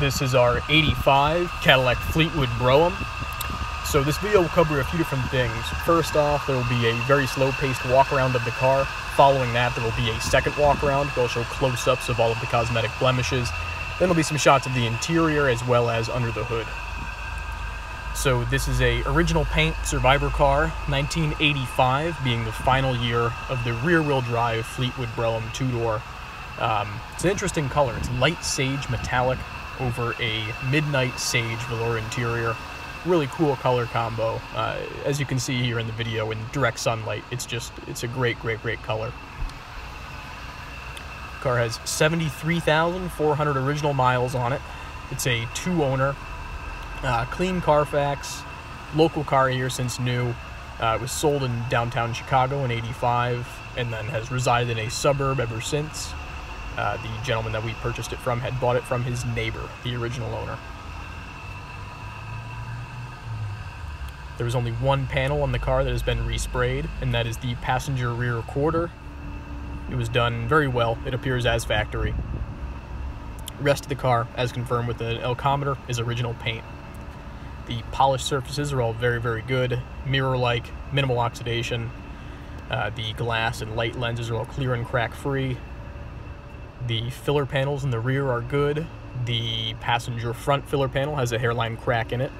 This is our 85 Cadillac Fleetwood Brougham. So this video will cover a few different things. First off, there will be a very slow-paced walk-around of the car. Following that, there will be a second walk-around. We'll show close-ups of all of the cosmetic blemishes. Then there'll be some shots of the interior as well as under the hood. So this is a original paint survivor car, 1985, being the final year of the rear-wheel drive Fleetwood Brougham two-door. It's an interesting color. It's light sage metallic over a midnight sage velour interior. Really cool color combo. As you can see here in the video, in direct sunlight, it's a great color. Car has 73,400 original miles on it. It's a two-owner, clean Carfax, local car here since new. It was sold in downtown Chicago in '85, and then has resided in a suburb ever since. The gentleman that we purchased it from had bought it from his neighbor, the original owner. There was only one panel on the car that has been resprayed, and that is the passenger rear quarter. It was done very well. It appears as factory. The rest of the car, as confirmed with the Elcometer, is original paint. The polished surfaces are all very good, mirror-like, minimal oxidation. The glass and light lenses are all clear and crack-free. The filler panels in the rear are good. The passenger front filler panel has a hairline crack in it.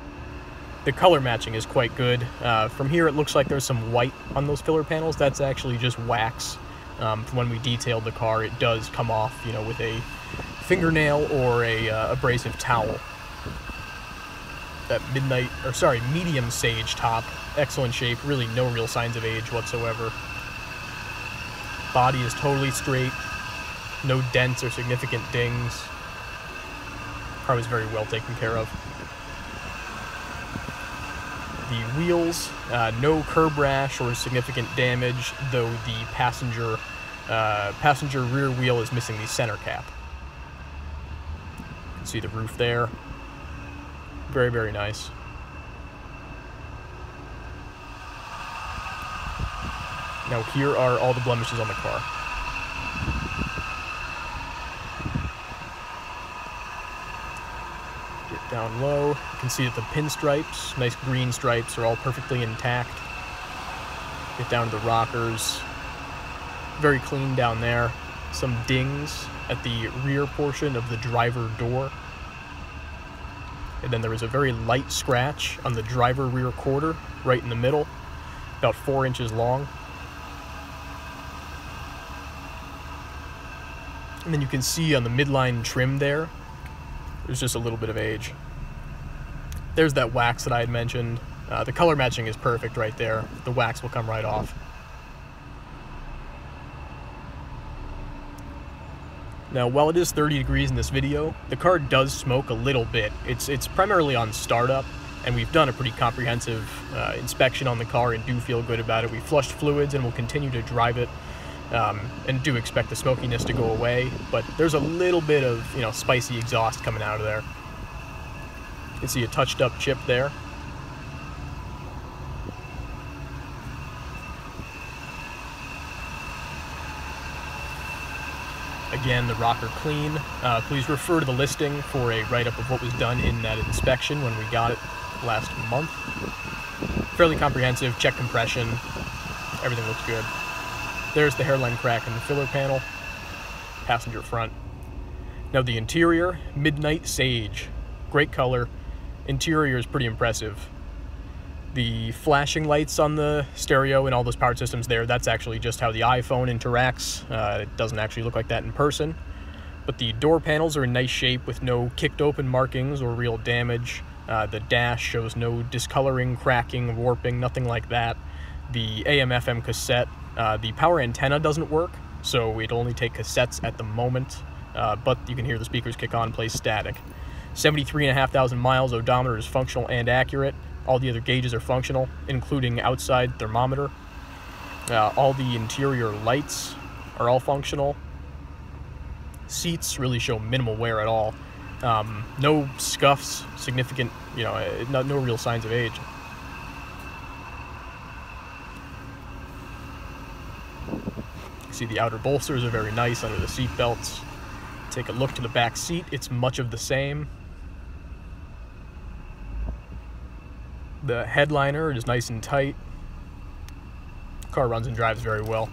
The color matching is quite good. From here it looks like there's some white on those filler panels. That's actually just wax. From when we detailed the car, it does come off, you know, with a fingernail or a abrasive towel. That medium sage top, excellent shape, really no real signs of age whatsoever. Body is totally straight. No dents or significant dings. Car was very well taken care of. The wheels, no curb rash or significant damage, though the passenger rear wheel is missing the center cap. You can see the roof there. Very nice. Now here are all the blemishes on the car. Down low, you can see that the pinstripes, nice green stripes, are all perfectly intact. Get down to the rockers, very clean down there. Some dings at the rear portion of the driver door. And then there is a very light scratch on the driver rear quarter, right in the middle, about 4 inches long. And then you can see on the midline trim there, there's just a little bit of age. There's that wax that I had mentioned. The color matching is perfect right there. The wax will come right off. Now, while it is 30 degrees in this video, the car does smoke a little bit. It's primarily on startup, and we've done a pretty comprehensive inspection on the car and do feel good about it. We flushed fluids and will continue to drive it. And do expect the smokiness to go away, but there's a little bit of, you know, spicy exhaust coming out of there. You can see a touched up chip there. Again, the rocker clean. Please refer to the listing for a write-up of what was done in that inspection when we got it last month. Fairly comprehensive, check compression, everything looks good. There's the hairline crack in the filler panel, passenger front. Now the interior, midnight sage, great color. Interior is pretty impressive. The flashing lights on the stereo and all those power systems there, that's actually just how the iPhone interacts. It doesn't actually look like that in person. But the door panels are in nice shape with no kicked open markings or real damage. The dash shows no discoloring, cracking, warping, nothing like that. The AM/FM cassette, the power antenna doesn't work, so it only takes cassettes at the moment, but you can hear the speakers kick on and play static. 73,500 miles, odometer is functional and accurate. All the other gauges are functional, including outside thermometer. All the interior lights are all functional. Seats really show minimal wear at all. No scuffs, significant, you know, no real signs of age. See the outer bolsters are very nice under the seat belts. Take a look to the back seat. It's much of the same. The headliner is nice and tight. Car runs and drives very well.